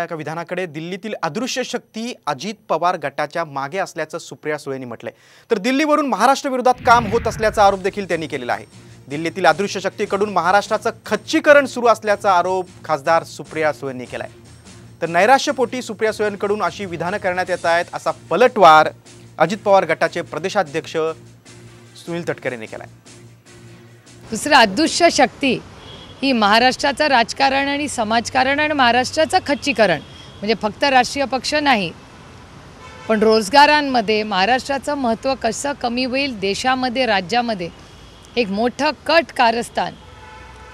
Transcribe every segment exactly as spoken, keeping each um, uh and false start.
एका विधानाकडे दिल्लीतील अदृश्य शक्ती अजित पवार गटाच्या मागे असल्याचं सुप्रिया सुळेंनी म्हटले, तर दिल्लीवरून महाराष्ट्र विरोधात काम होत असल्याचा आरोप देखील त्यांनी केलेला आहे। दिल्लीतील अदृश्य शक्तीकडून महाराष्ट्राचं खच्चीकरण सुरू असल्याचा आरोप खासदार सुप्रिया सुळेंनी केलाय। तर नैराश्यपोटी सुप्रिया सुळेंकडून अशी विधानं करण्यात येत आहेत असा पलटवार अजित पवार गटाचे प्रदेशाध्यक्ष सुनील तटकरेंनी केलाय। दुसरी अदृश्य शक्ती ही महाराष्ट्राचं राजकारण आणि समाजकारण आणि महाराष्ट्राचं खच्चीकरण, म्हणजे फक्त राष्ट्रीय पक्ष नाही पण रोजगारांमध्ये महाराष्ट्राचं महत्त्व कसं कमी होईल, देशामध्ये राज्यामध्ये एक मोठं कट कारस्थान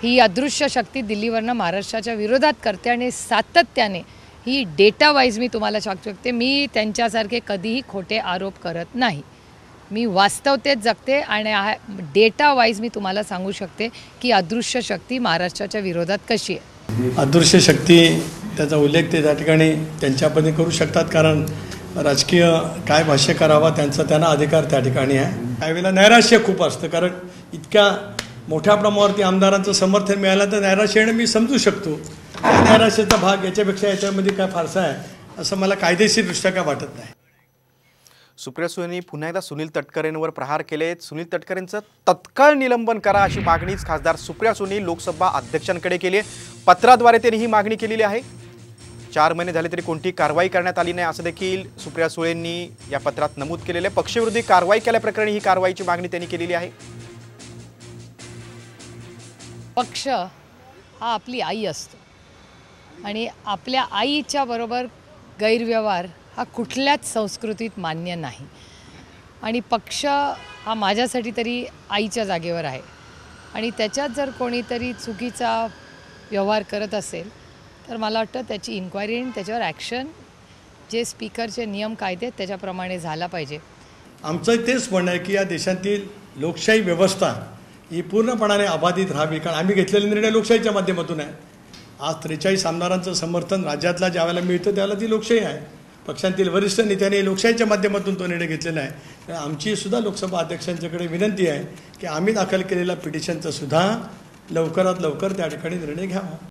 ही अदृश्य शक्ती दिल्लीवरनं महाराष्ट्राच्या विरोधात करते आणि सातत्याने ही डेटा वाईज मी तुम्हाला सांगू शकते। मी त्यांच्यासारखे कधीही खोटे आरोप करत नाही, मी वास्तवतेत जगते आणि डेटा वाईज मी तुम्हाला सांगू शकते की अदृश्य शक्ती महाराष्ट्राच्या विरोधात कशी आहे। अदृश्य शक्ती त्याचा उल्लेख ते त्या ठिकाणी त्यांच्यापणे करू शकतात, कारण राजकीय काय भाष्य करावा त्यांचा त्यांना अधिकार त्या ठिकाणी आहे। त्यावेळेला नैराश्य खूप असतं, कारण इतक्या मोठ्या प्रमाणावरती आमदारांचं समर्थन मिळालं तर नैराश्य येणं मी समजू शकतो। नैराश्याचा भाग याच्यापेक्षा याच्यामध्ये काय फारसा आहे असं मला कायदेशीरदृष्ट्या काय वाटत नाही। सुप्रिया सुळेंनी पुन्हा एकदा सुनील तटकरेंवर प्रहार केले। सुनील तटकरेंचं तत्काळ निलंबन करा अशी मागणीच खासदार सुप्रिया सुळेंनी लोकसभा अध्यक्षांकडे केली आहे। पत्राद्वारे त्यांनी ही मागणी केलेली आहे। चार महिने झाले तरी कोणती कारवाई करण्यात आली नाही असं देखील सुप्रिया सुळेंनी या पत्रात नमूद केलेले। पक्षविरोधी कारवाई केल्याप्रकरणी ही कारवाईची मागणी त्यांनी केलेली आहे। पक्ष हा आपली आई असतो आणि आपल्या आईच्या बरोबर गैरव्यवहार हा कुठल्याच संस्कृतीत मान्य नाही आणि पक्ष हा माझ्यासाठी तरी आईच्या जागेवर आहे आणि त्याच्यात जर कोणीतरी चुकीचा व्यवहार करत असेल तर मला वाटतं त्याची इन्क्वायरी आणि त्याच्यावर ॲक्शन जे स्पीकरचे नियम कायदे त्याच्याप्रमाणे झाला पाहिजे। आमचं तेच म्हणणं आहे की या देशातील लोकशाही व्यवस्था ही पूर्णपणाने अबाधित राहावी, कारण आम्ही घेतलेले निर्णय लोकशाहीच्या माध्यमातून आहे। आज त्रेचाळीस आमदारांचं समर्थन राज्यातला ज्यावेळेला मिळतं त्यावेळेला ती लोकशाही आहे। पक्षांतील वरिष्ठ नेत्यांनी लोकशाहीच्या माध्यमातून तो निर्णय घेतलेला आहे। आमची सुद्धा लोकसभा अध्यक्षांच्याकडे विनंती आहे की आम्ही दाखल केलेला पिटिशनचा सुद्धा लवकरात लवकर त्या ठिकाणी निर्णय घ्यावा।